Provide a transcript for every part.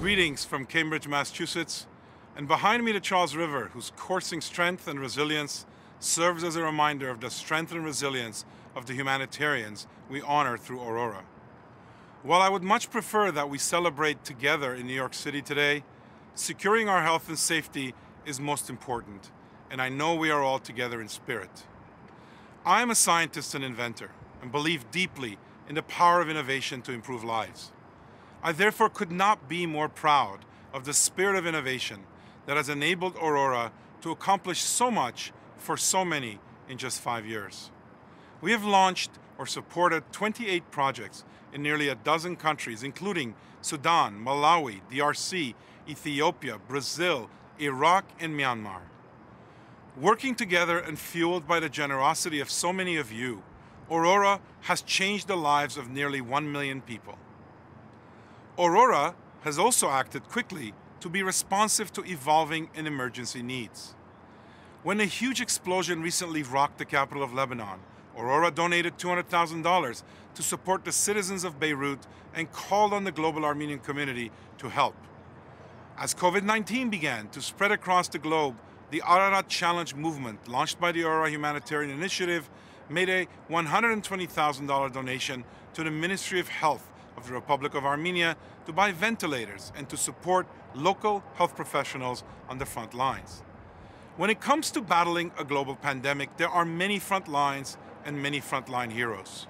Greetings from Cambridge, Massachusetts, and behind me the Charles River, whose coursing strength and resilience serves as a reminder of the strength and resilience of the humanitarians we honor through Aurora. While I would much prefer that we celebrate together in New York City today, securing our health and safety is most important, and I know we are all together in spirit. I am a scientist and inventor, and believe deeply in the power of innovation to improve lives. I therefore could not be more proud of the spirit of innovation that has enabled Aurora to accomplish so much for so many in just 5 years. We have launched or supported 28 projects in nearly a dozen countries, including Sudan, Malawi, DRC, Ethiopia, Brazil, Iraq, and Myanmar. Working together and fueled by the generosity of so many of you, Aurora has changed the lives of nearly 1 million people. Aurora has also acted quickly to be responsive to evolving and emergency needs. When a huge explosion recently rocked the capital of Lebanon, Aurora donated $200,000 to support the citizens of Beirut and called on the global Armenian community to help. As COVID-19 began to spread across the globe, the Ararat Challenge movement, launched by the Aurora Humanitarian Initiative, made a $120,000 donation to the Ministry of Health of the Republic of Armenia to buy ventilators and to support local health professionals on the front lines. When it comes to battling a global pandemic, there are many front lines and many frontline heroes.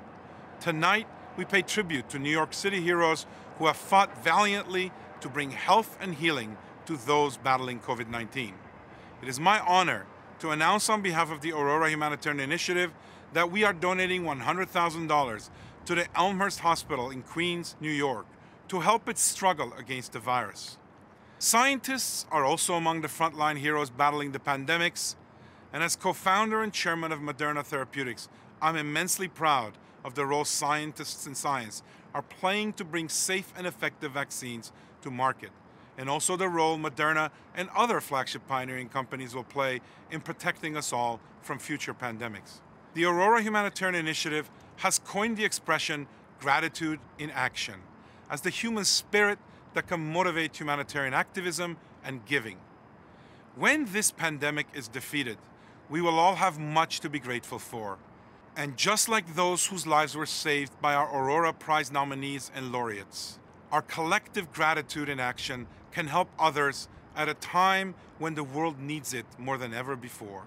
Tonight, we pay tribute to New York City heroes who have fought valiantly to bring health and healing to those battling COVID-19. It is my honor to announce on behalf of the Aurora Humanitarian Initiative that we are donating $100,000 to the Elmhurst Hospital in Queens, New York, to help it struggle against the virus. Scientists are also among the frontline heroes battling the pandemics, and as co-founder and chairman of Moderna Therapeutics, I'm immensely proud of the role scientists and science are playing to bring safe and effective vaccines to market, and also the role Moderna and other flagship pioneering companies will play in protecting us all from future pandemics. The Aurora Humanitarian Initiative has coined the expression gratitude in action as the human spirit that can motivate humanitarian activism and giving. When this pandemic is defeated, we will all have much to be grateful for. And just like those whose lives were saved by our Aurora Prize nominees and laureates, our collective gratitude in action can help others at a time when the world needs it more than ever before.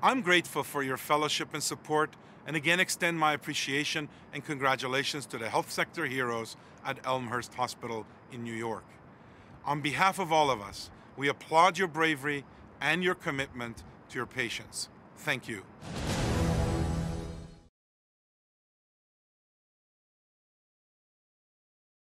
I'm grateful for your fellowship and support, and again extend my appreciation and congratulations to the health sector heroes at Elmhurst Hospital in New York. On behalf of all of us, we applaud your bravery and your commitment to your patients. Thank you.